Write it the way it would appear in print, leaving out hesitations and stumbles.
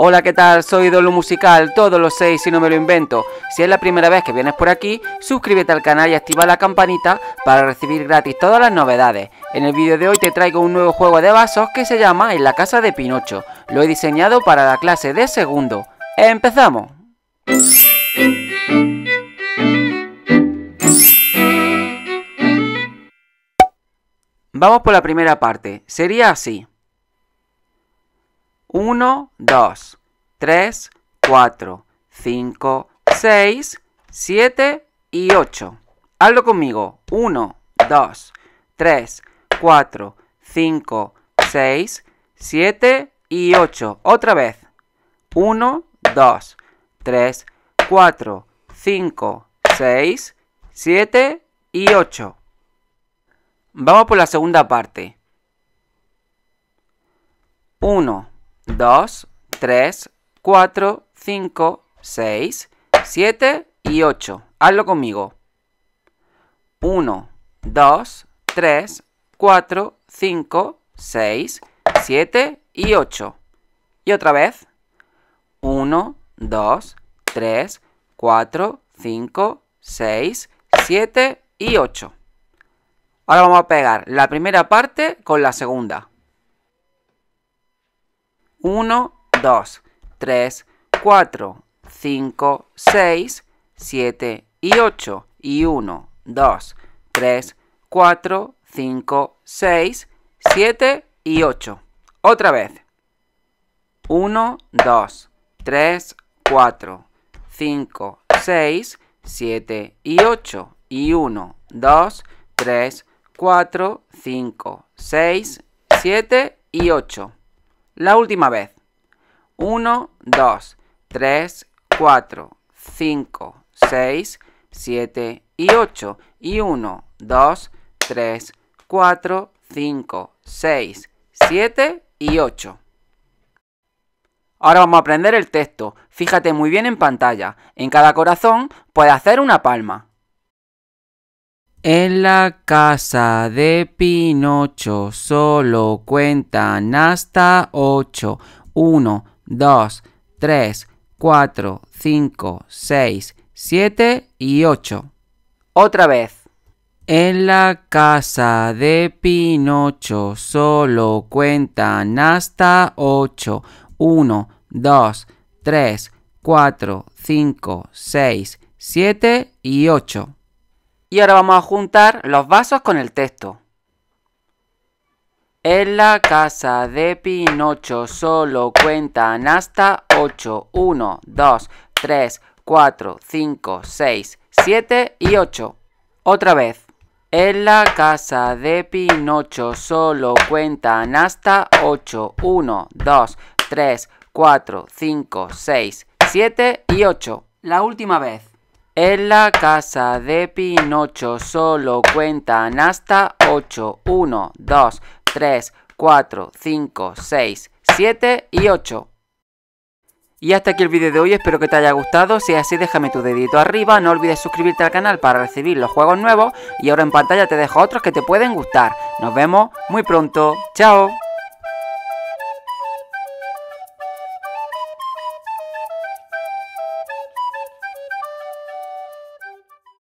Hola, ¿qué tal? Soy DonLu Musical, todos los 6 si no me lo invento. Si es la primera vez que vienes por aquí, suscríbete al canal y activa la campanita para recibir gratis todas las novedades. En el vídeo de hoy te traigo un nuevo juego de vasos que se llama En la casa de Pinocho. Lo he diseñado para la clase de segundo. ¡Empezamos! Vamos por la primera parte, sería así. 1, 2, 3, 4, 5, 6, 7 y 8. Hazlo conmigo. 1, 2, 3, 4, 5, 6, 7 y 8. Otra vez. 1, 2, 3, 4, 5, 6, 7 y 8. Vamos por la segunda parte. 1, 2, 3, 4, 5, 6, 7 y 8. Hazlo conmigo. 1, 2, 3, 4, 5, 6, 7 y 8. Y otra vez. 1, 2, 3, 4, 5, 6, 7 y 8. Ahora vamos a pegar la primera parte con la segunda. 1, 2, 3, 4, 5, 6, 7 y 8. Y 1, 2, 3, 4, 5, 6, 7 y 8. Otra vez. 1, 2, 3, 4, 5, 6, 7 y 8. Y 1, 2, 3, 4, 5, 6, 7 y 8. La última vez. 1, 2, 3, 4, 5, 6, 7 y 8. Y 1, 2, 3, 4, 5, 6, 7 y 8. Ahora vamos a aprender el texto. Fíjate muy bien en pantalla. En cada corazón puedes hacer una palma. En la casa de Pinocho solo cuentan hasta 8. 1, 2, 3, 4, 5, 6, 7 y 8. Otra vez. En la casa de Pinocho solo cuentan hasta 8. 1, 2, 3, 4, 5, 6, 7 y 8. Y ahora vamos a juntar los vasos con el texto. En la casa de Pinocho solo cuentan hasta 8. 1, 2, 3, 4, 5, 6, 7 y 8. Otra vez. En la casa de Pinocho solo cuentan hasta 8. 1, 2, 3, 4, 5, 6, 7 y 8. La última vez. En la casa de Pinocho solo cuentan hasta 8. 1, 2, 3, 4, 5, 6, 7 y 8. Y hasta aquí el vídeo de hoy, espero que te haya gustado. Si es así, déjame tu dedito arriba, no olvides suscribirte al canal para recibir los juegos nuevos. Y ahora en pantalla te dejo otros que te pueden gustar. Nos vemos muy pronto, chao.